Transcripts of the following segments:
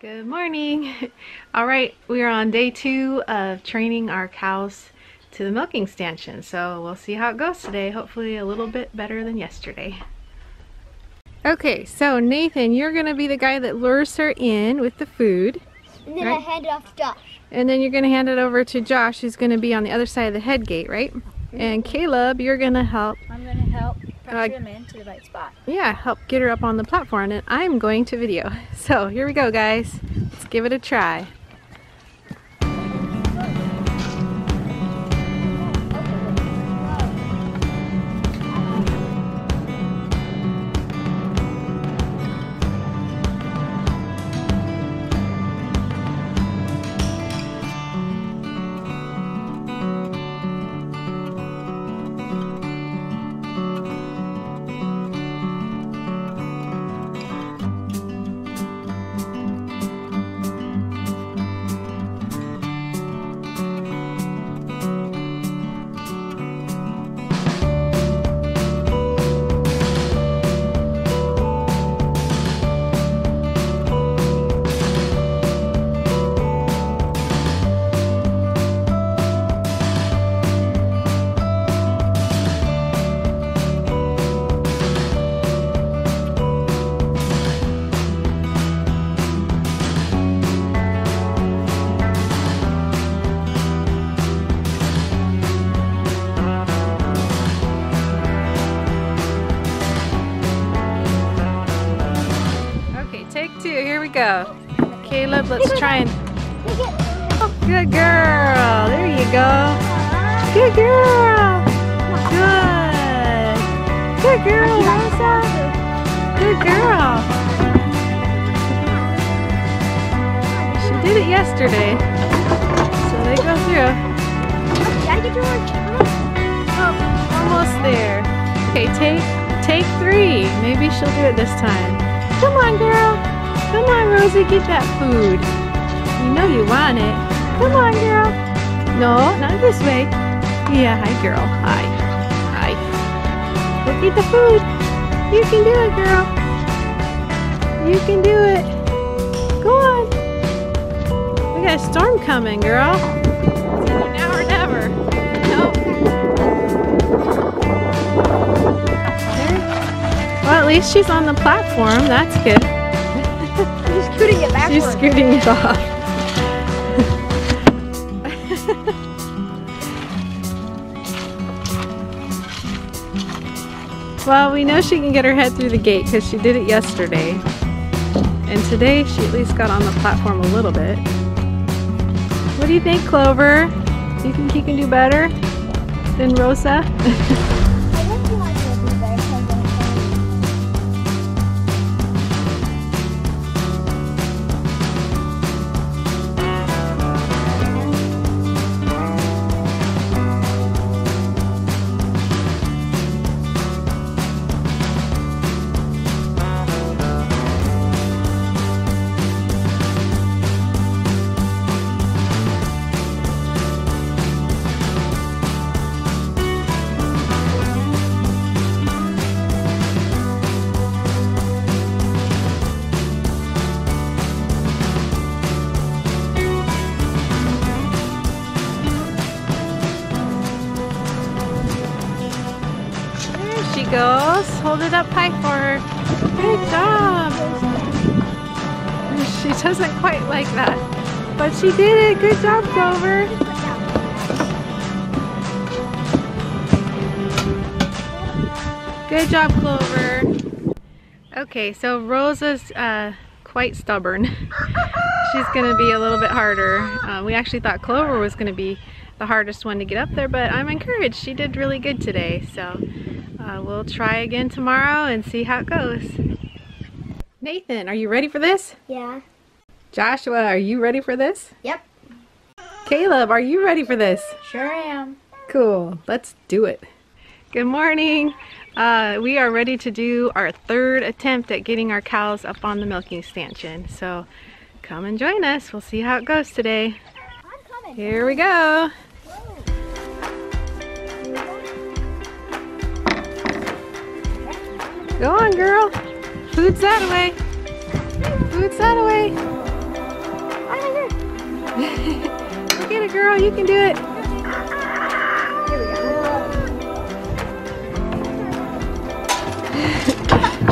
Good morning. All right, we are on day 2 of training our cows to the milking stanchion, so we'll see how it goes today. Hopefully a little bit better than yesterday. Okay, so Nathan, you're gonna be the guy that lures her in with the food. And then right? I hand it off to Josh. And then you're gonna hand it over to Josh, who's gonna be on the other side of the head gate, right? And Caleb, you're gonna help. I'm gonna help pressure him into the right spot. Yeah, help get her up on the platform, and I'm going to video. So here we go, guys. Let's give it a try. Go. Caleb, let's try and... Oh, good girl. There you go. Good girl. Good. Good girl, Lisa. Good girl. She did it yesterday. So they go through. Oh, almost there. Okay, take 3. Maybe she'll do it this time. Come on, girl. Come on, Rosie, get that food. You know you want it. Come on, girl. No, not this way. Yeah, hi, girl. Hi. Hi. Go get the food. You can do it, girl. You can do it. Go on. We got a storm coming, girl. So now or never. Nope. Well, at least she's on the platform. That's good. She's scooting it backwards. She's scooting it off. Well, we know she can get her head through the gate because she did it yesterday. And today she at least got on the platform a little bit. What do you think, Clover? Do you think you can do better than Rosa? Goes. Hold it up high for her. Good job. She doesn't quite like that, but she did it. Good job, Clover. Good job, Clover. Okay, so Rosa's quite stubborn. She's going to be a little bit harder. We actually thought Clover was going to be the hardest one to get up there, but I'm encouraged. She did really good today, so... we'll try again tomorrow and see how it goes. Nathan, are you ready for this? Yeah. Joshua, are you ready for this? Yep. Caleb, are you ready for this? Sure am. Cool. Let's do it. Good morning. We are ready to do our 3rd attempt at getting our cows up on the milking stanchion. So come and join us. We'll see how it goes today. I'm coming. Here we go. Go on, girl. Food's that away. Food's that away. Get it, girl, you can do it. Here we go.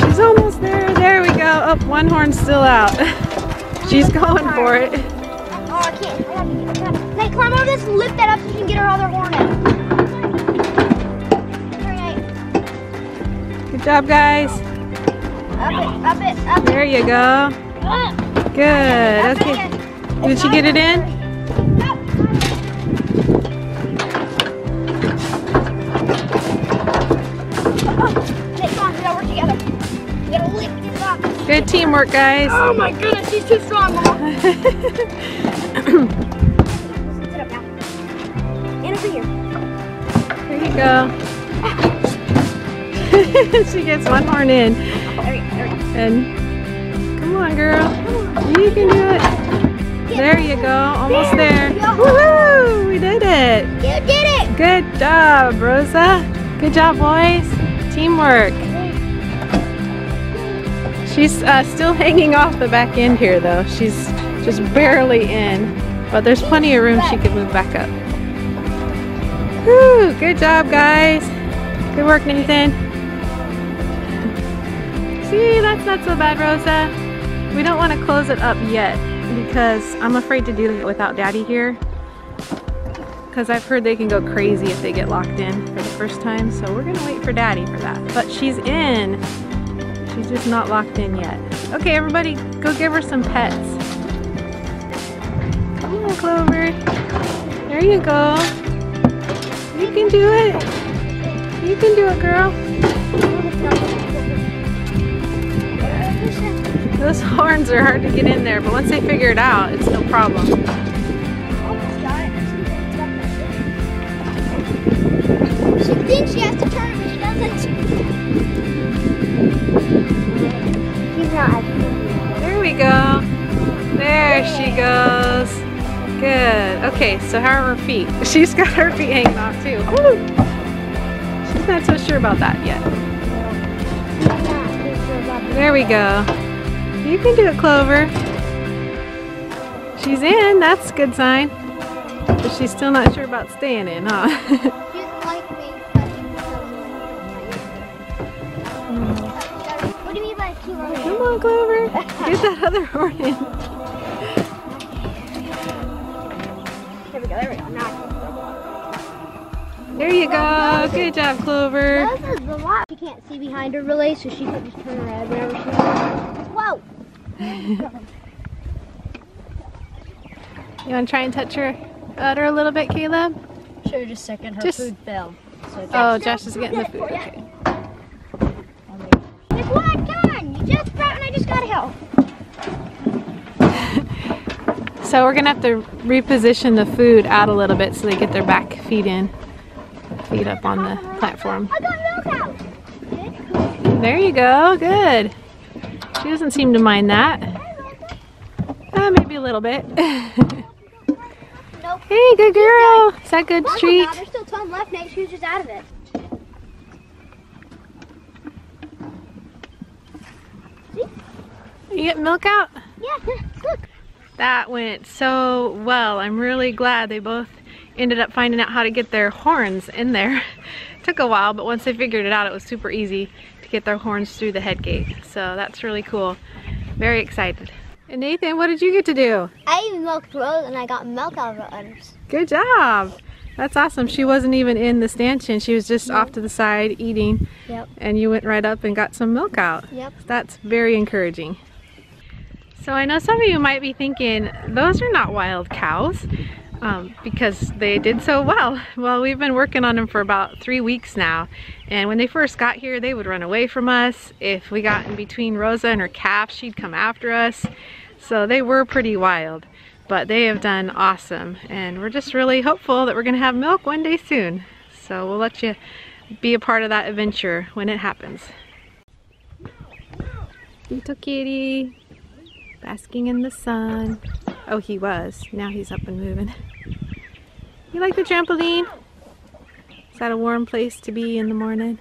She's almost there. There we go. Oh, one horn's still out. She's going for it. Oh, I can't. I gotta get it. Hey, climb over this and lift that up so you can get her other horn out. Good job, guys. Up it, up it, up it. There you go. Good. That's good. Did she get it in? Good teamwork, guys. Oh my goodness, she's too strong, Mom. Sit up now. And over here. There you go. She gets one horn in. And come on, girl. You can do it. There you go, almost there. Woohoo! We did it! You did it! Good job, Rosa. Good job, boys. Teamwork. She's still hanging off the back end here, though. She's just barely in, but there's plenty of room she can move back up. Woo! Good job, guys. Good work, Nathan. See, that's not so bad, Rosa. We don't want to close it up yet, because I'm afraid to do it without Daddy here, because I've heard they can go crazy if they get locked in for the first time. So we're gonna wait for Daddy for that, but she's in. She's just not locked in yet. Okay, everybody go give her some pets. Come on, Clover. There you go. You can do it. You can do it, girl. Those horns are hard to get in there, but once they figure it out, it's no problem. She thinks she has to turn, but she doesn't. She's not. There we go. There she goes. Good. Okay, so how are her feet? She's got her feet hanging off too. Woo! She's not so sure about that yet. There we go. You can do it, Clover. She's in. That's a good sign. But she's still not sure about staying in, huh? What do you mean by keep on in? Come on, Clover. Get that other horn in. There we go. There we go. Now. There you go. Good job, Clover. This is a lot. She can't see behind her really, so she can just turn around whenever she wants. Whoa! You want to try and touch her udder a little bit, Caleb? Sure, just a second. Her food fell. So Josh is getting the food. Okay. There's one! Come on! You just brought and I just got help. So we're going to have to reposition the food out a little bit so they get their back feet in. Feet up on the platform. I got milk out! There you go. Good. She doesn't seem to mind that. Maybe a little bit. Nope. Hey, good girl. Is that a good treat? There's still 12 left, Nate. She was just out of it. See? You get milk out? Yeah, look. That went so well. I'm really glad they both ended up finding out how to get their horns in there. It took a while, but once they figured it out, it was super easy to get their horns through the head gate. So that's really cool. Very excited. And Nathan, what did you get to do? I even milked Rose and I got milk out of her udders. Good job. That's awesome. She wasn't even in the stanchion. She was just off to the side eating. Yep. And you went right up and got some milk out. Yep. That's very encouraging. So I know some of you might be thinking, those are not wild cows. Because they did so well. Well, we've been working on them for about 3 weeks now, and when they first got here they would run away from us. If we got in between Rosa and her calf, she'd come after us. So they were pretty wild, but they have done awesome, and we're just really hopeful that we're gonna have milk one day soon. So we'll let you be a part of that adventure when it happens. Little kitty basking in the sun. Oh, he was. Now he's up and moving. You like the trampoline? Is that a warm place to be in the morning?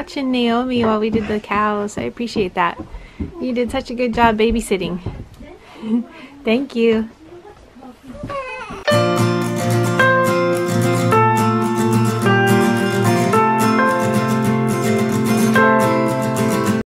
watching Naomi while we did the cows. I appreciate that. You did such a good job babysitting. Thank you.